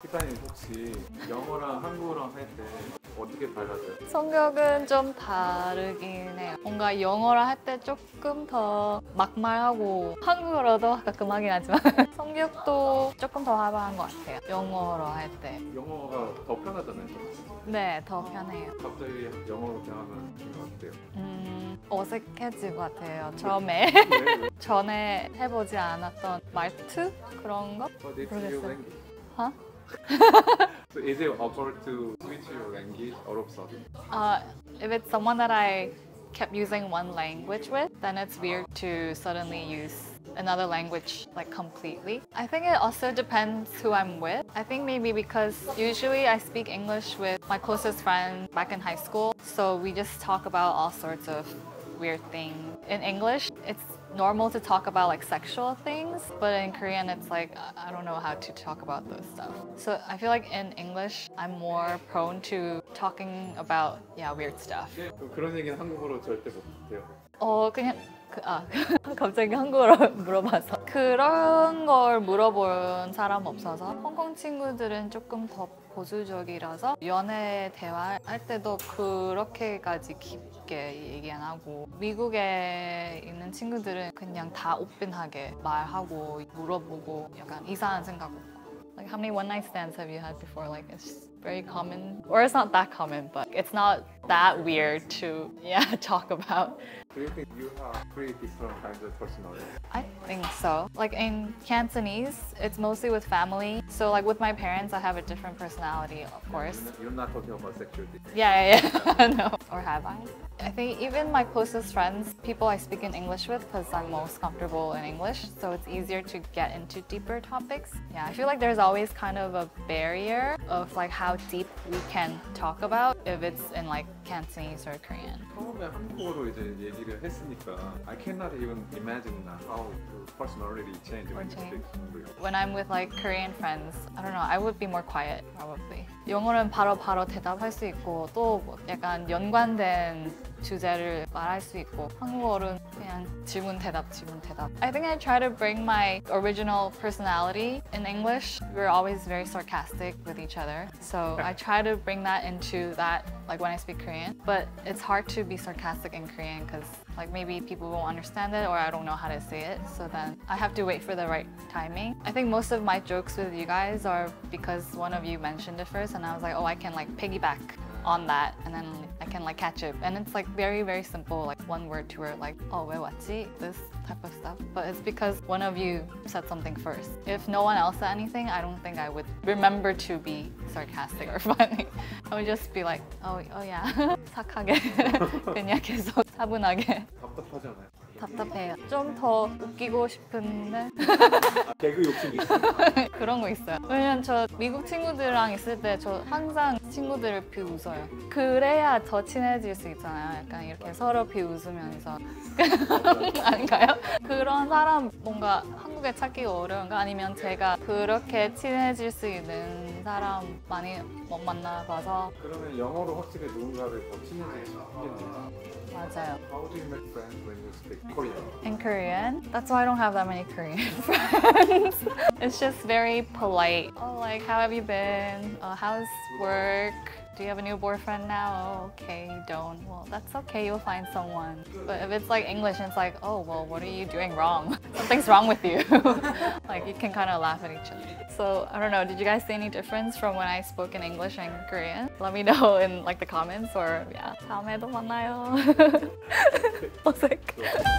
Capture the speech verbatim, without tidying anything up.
피카님 혹시 영어랑 한국어랑 할 때 어떻게 달라져요? 성격은 좀 다르긴 해요. 뭔가 영어를 할 때 조금 더 막말하고 한국어로도 가끔 하긴 하지만 성격도 조금 더 활발한 것 같아요. 영어로 할 때. 영어가 더 편하잖아요. 네, 더 편해요. 갑자기 영어로 대화하면 어때요? 음, 어색해질 것 같아요. 처음에. 전에 해보지 않았던 말투? 그런 거? 모르겠어요. 어? So is it awkward to switch your language all of a sudden? Uh, if it's someone that I kept using one language with, then it's weird to suddenly use another language like completely. I think it also depends who I'm with. I think maybe because usually I speak English with my closest friend back in high school, so we just talk about all sorts of weird things. In English, it's normal to talk about like sexual things, but in Korean it's like I don't know how to talk about those stuff. So I feel like in English I'm more prone to talking about yeah weird stuff. 그런 얘기는 한국어로 절대 못해요. 어 그냥 그, 아 갑자기 한국어로 물어봐서 그런 걸 물어본 사람 없어서 홍콩 친구들은 조금 더 보수적이라서 연애 대화할 때도 그렇게까지 깊게 얘기 안 하고 미국에 있는 친구들은 그냥 다 오픈하게 말하고 물어보고 약간 이상한 생각 없고. Like how many one night stands have you had before? Like it's very common, or it's not that common, but it's not that weird to yeah talk about. Do you think you have three different kinds of personality? I think so. Like in Cantonese, it's mostly with family. So like with my parents, I have a different personality, of course. You're not talking about sexuality. Yeah, yeah, yeah. No. Or have I? I think even my closest friends, people I speak in English with because I'm most comfortable in English, so it's easier to get into deeper topics. Yeah, I feel like there's always kind of a barrier of like how deep we can talk about if it's in like Cantonese or Korean. 처음에 한국어로 이제 얘기를 했으니까 I cannot even imagine how the personality changes when you speak English. When I'm with like Korean friends, I don't know, I would be more quiet probably. 영어는 바로바로 대답할 수 있고 또 약간 연관된 주제를 말할 수 있고 한국어는 그냥 질문 대답 질문 대답. I think I try to bring my original personality in English. We're always very sarcastic with each other, so I try to bring that into that like when I speak Korean. But it's hard to be sarcastic in Korean because like maybe people won't understand it or I don't know how to say it. So then I have to wait for the right timing. I think most of my jokes with you guys are because one of you mentioned it first, and I was like, oh, I can like piggyback on that, and then I can like catch it. And it's like very very simple, like one word to word, like oh 왜 왔지? This type of stuff. But it's because one of you said something first. If no one else said anything, I don't think I would remember to be sarcastic or funny. I would just be like, oh oh yeah, 착하게 그냥 계속 차분하게. 답답하잖아요. 답답해요. 좀 더 웃기고 싶은데 개그 욕심이 있어요. 그런 거 있어요. 왜냐면 저 미국 친구들이랑 있을 때 저 항상 친구들을 비웃어요. 그래야 더 친해질 수 있잖아요. 약간 이렇게 서로 비웃으면서 아닌가요? 그런 사람 뭔가 한국에 찾기가 어려운가? 아니면 제가 그렇게 친해질 수 있는 사람 많이 못 만나봐서. 그러면 영어로 확실히 누군가를 더 친해지겠네요. 맞아요. How do you make friends when you speak Korean? In Korean? That's why I don't have that many Korean friends. It's just very polite. Oh, like, how have you been? Oh, how's work? Do you have a new boyfriend now? Oh, okay, you don't. Well, that's okay, you'll find someone. But if it's like English, it's like, oh, well, what are you doing wrong? Something's wrong with you. Like, you can kind of laugh at each other. So, I don't know, did you guys see any difference from when I spoke in English and Korean? Let me know in like the comments or, yeah. 다음에도 만나요. 어색.